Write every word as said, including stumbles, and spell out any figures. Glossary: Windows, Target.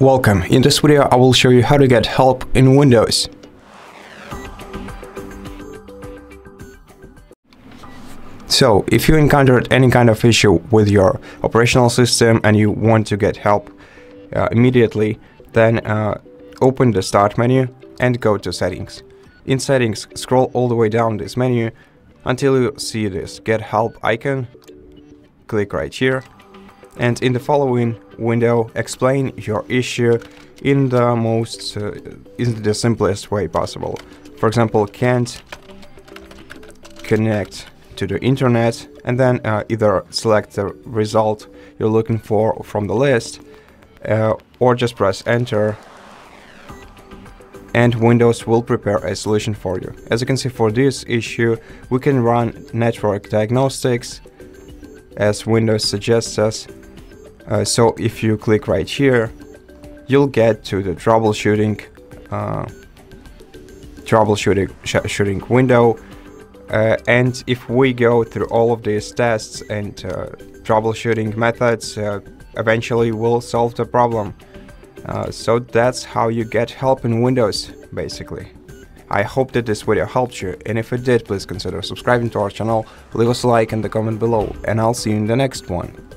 Welcome. In this video I will show you how to get help in Windows. So, if you encountered any kind of issue with your operational system and you want to get help uh, immediately, then uh, open the Start menu and go to Settings. In Settings, scroll all the way down this menu until you see this Get Help icon. Click right here. And in the following window, explain your issue in the most, uh, in the simplest way possible. For example, can't connect to the internet, and then uh, either select the result you're looking for from the list, uh, or just press Enter, and Windows will prepare a solution for you. As you can see, for this issue, we can run network diagnostics, as Windows suggests us. Uh, so if you click right here, you'll get to the troubleshooting uh, troubleshooting sh shooting window. Uh, and if we go through all of these tests and uh, troubleshooting methods, uh, eventually we'll solve the problem. Uh, so that's how you get help in Windows, basically. I hope that this video helped you, and if it did, please consider subscribing to our channel, leave us a like and a comment below, and I'll see you in the next one.